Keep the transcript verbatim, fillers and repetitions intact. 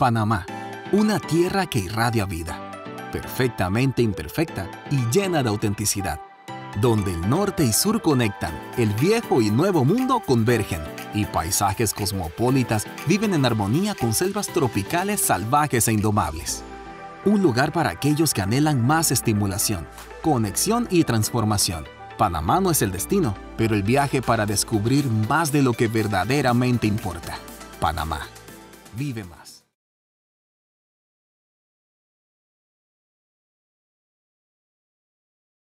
Panamá, una tierra que irradia vida, perfectamente imperfecta y llena de autenticidad, donde el norte y sur conectan, el viejo y nuevo mundo convergen, y paisajes cosmopolitas viven en armonía con selvas tropicales salvajes e indomables. Un lugar para aquellos que anhelan más estimulación, conexión y transformación. Panamá no es el destino, pero el viaje para descubrir más de lo que verdaderamente importa. Panamá. Vive más.